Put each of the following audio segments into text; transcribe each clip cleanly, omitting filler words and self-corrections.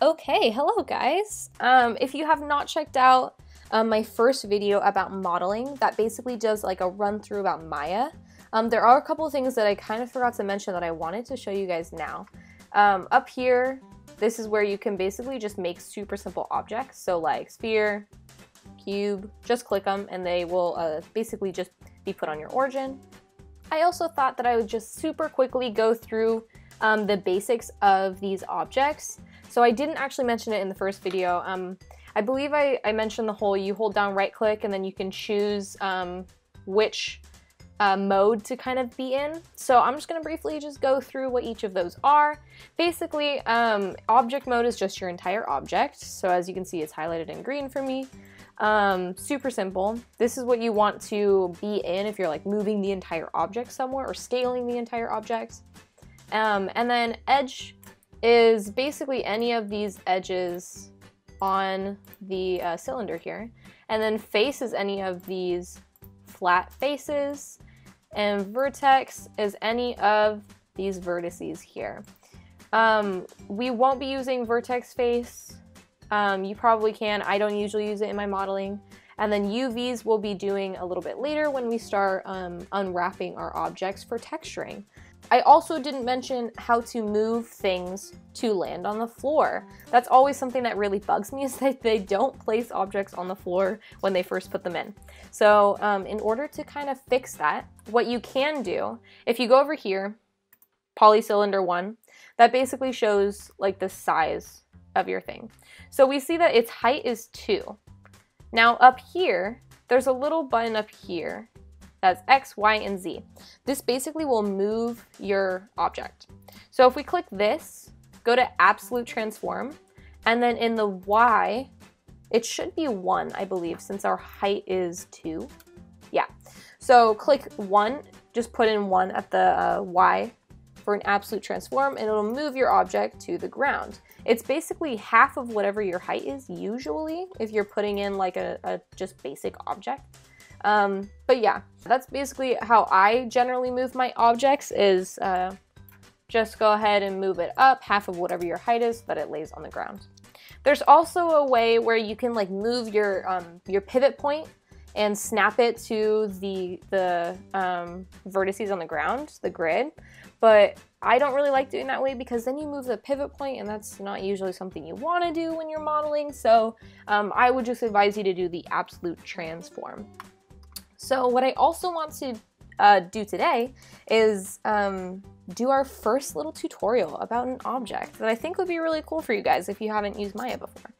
Okay, hello guys. If you have not checked out my first video about modeling, that basically does like a run through about Maya. There are a couple of things that I kind of forgot to mention that I wanted to show you guys now. Up here, this is where you can basically just make super simple objects. So like sphere, cube, just click them and they will basically just be put on your origin. I also thought that I would just super quickly go through the basics of these objects. So I didn't actually mention it in the first video. I believe I mentioned the whole you hold down right click and then you can choose which mode to kind of be in. So I'm just gonna briefly just go through what each of those are. Basically, object mode is just your entire object. So as you can see, it's highlighted in green for me. Super simple. This is what you want to be in if you're like moving the entire object somewhere or scaling the entire object. And then edge is basically any of these edges on the cylinder here. And then face is any of these flat faces. And vertex is any of these vertices here. We won't be using vertex face. You probably can. I don't usually use it in my modeling. And then UVs we'll be doing a little bit later when we start unwrapping our objects for texturing. I also didn't mention how to move things to land on the floor. That's always something that really bugs me, is that they don't place objects on the floor when they first put them in. So in order to kind of fix that, what you can do, if you go over here, Polycylinder 1, that basically shows like the size of your thing. So we see that its height is 2. Now up here, there's a little button up here. That's X, Y, and Z. This basically will move your object. So if we click this, go to absolute transform, and then in the Y, it should be 1, I believe, since our height is 2. Yeah, so click 1, just put in 1 at the Y for an absolute transform, and it'll move your object to the ground. It's basically half of whatever your height is, usually, if you're putting in like a just basic object. But yeah, that's basically how I generally move my objects, is just go ahead and move it up half of whatever your height is so that it lays on the ground. There's also a way where you can like move your pivot point and snap it to the vertices on the ground, the grid, but I don't really like doing that way because then you move the pivot point and that's not usually something you want to do when you're modeling, so I would just advise you to do the absolute transform. So what I also want to do today is do our first little tutorial about an object that I think would be really cool for you guys if you haven't used Maya before.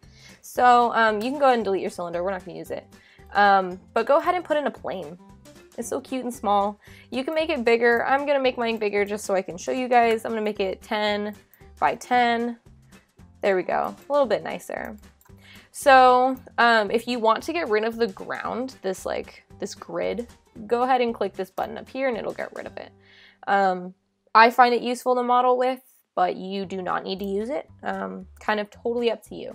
So you can go ahead and delete your cylinder, we're not going to use it. But go ahead and put in a plane. It's so cute and small. You can make it bigger. I'm going to make mine bigger just so I can show you guys. I'm going to make it 10 by 10. There we go. A little bit nicer. So if you want to get rid of the ground, this grid, go ahead and click this button up here and it'll get rid of it. I find it useful to model with, but you do not need to use it. Kind of totally up to you.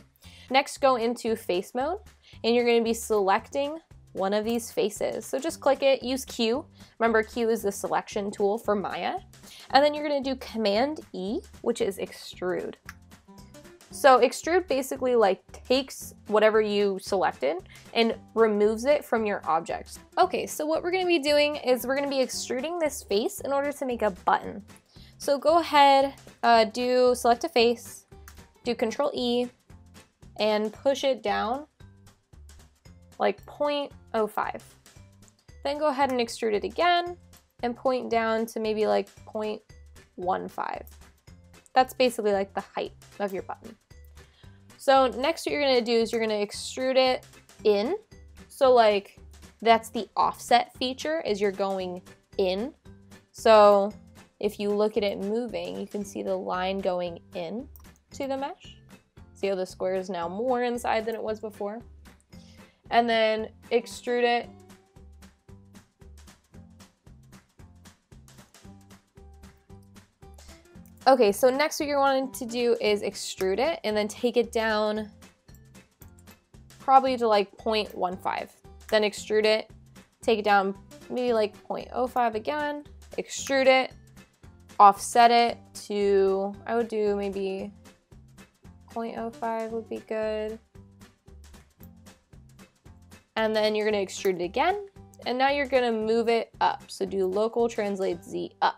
Next, go into face mode and you're going to be selecting one of these faces. So just click it, use Q. Remember, Q is the selection tool for Maya. And then you're going to do Command E, which is extrude. So extrude basically like takes whatever you selected and removes it from your object. Okay, so what we're going to be doing is we're going to be extruding this face in order to make a button. So go ahead, select a face, do Control E, and push it down like 0.05. Then go ahead and extrude it again and point down to maybe like 0.15. That's basically like the height of your button. So next what you're gonna do is you're gonna extrude it in. So like that's the offset feature, is you're going in. So if you look at it moving, you can see the line going in to the mesh. See how the square is now more inside than it was before. And then extrude it . Okay, so next what you're wanting to do is extrude it and then take it down probably to like 0.15. Then extrude it, take it down maybe like 0.05 again, extrude it, offset it to, I would do maybe 0.05 would be good. And then you're gonna extrude it again. And now you're gonna move it up. So do local translate Z up.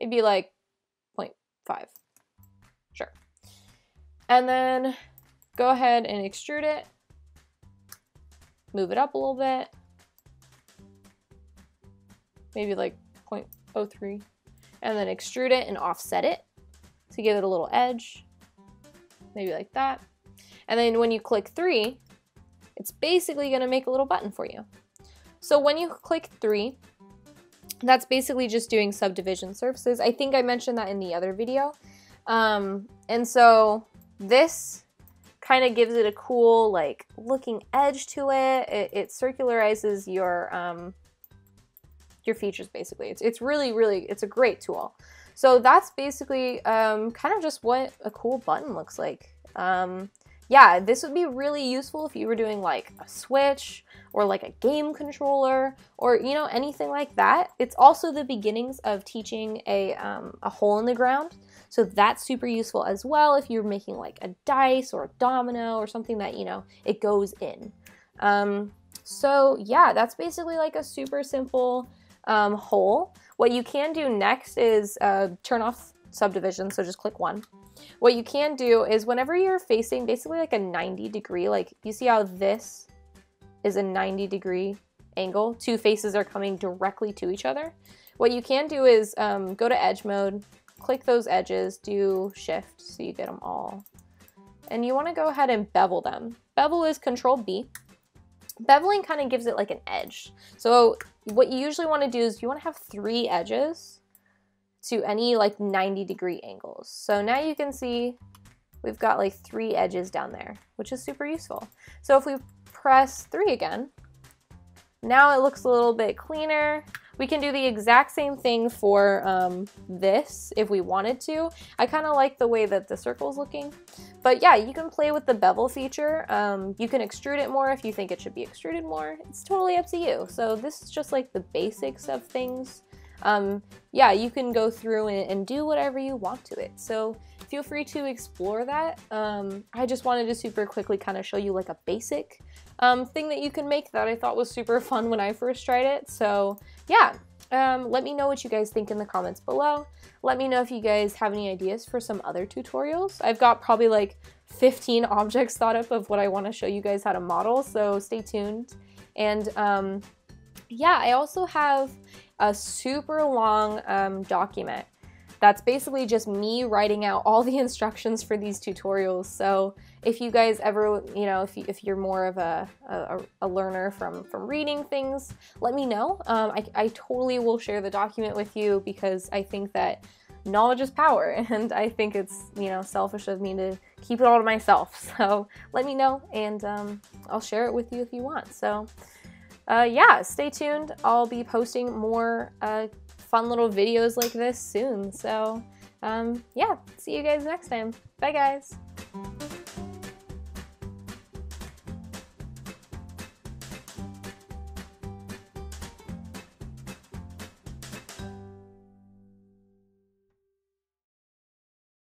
Maybe like 0.5, sure. And then go ahead and extrude it. Move it up a little bit. Maybe like 0.03. And then extrude it and offset it to give it a little edge. Maybe like that. And then when you click 3, it's basically gonna make a little button for you. So when you click 3, that's basically just doing subdivision surfaces. I think I mentioned that in the other video. And so this kind of gives it a cool like looking edge to it. It circularizes your features basically. It's really, really, it's a great tool. So that's basically kind of just what a cool button looks like. Yeah, this would be really useful if you were doing like a Switch or like a game controller or, you know, anything like that. It's also the beginnings of teaching a hole in the ground. So that's super useful as well if you're making like a dice or a domino or something that, you know, it goes in. So yeah, that's basically like a super simple hole. What you can do next is turn off subdivision, so just click 1. What you can do is whenever you're facing basically like a 90 degree, like you see how this is a 90 degree angle, two faces are coming directly to each other. What you can do is go to edge mode, click those edges, do shift so you get them all. And you wanna go ahead and bevel them. Bevel is control B. Beveling kind of gives it like an edge. So what you usually wanna do is you wanna have 3 edges to any like 90 degree angles. So now you can see we've got like 3 edges down there, which is super useful. So if we press 3 again, now it looks a little bit cleaner. We can do the exact same thing for this if we wanted to. I kind of like the way that the circle is looking, but yeah, you can play with the bevel feature. You can extrude it more if you think it should be extruded more. It's totally up to you. So this is just like the basics of things. Yeah, you can go through and do whatever you want to it. So feel free to explore that. I just wanted to super quickly kind of show you like a basic thing that you can make that I thought was super fun when I first tried it. So yeah, let me know what you guys think in the comments below. Let me know if you guys have any ideas for some other tutorials. I've got probably like 15 objects thought up of what I want to show you guys how to model. So stay tuned. And yeah, I also have a super long document that's basically just me writing out all the instructions for these tutorials. So if you guys ever, you know, if you're more of a learner from reading things, let me know. I totally will share the document with you because I think that knowledge is power and I think it's, you know, selfish of me to keep it all to myself. So let me know and I'll share it with you if you want. So. Yeah, stay tuned. I'll be posting more fun little videos like this soon. So yeah, see you guys next time. Bye guys.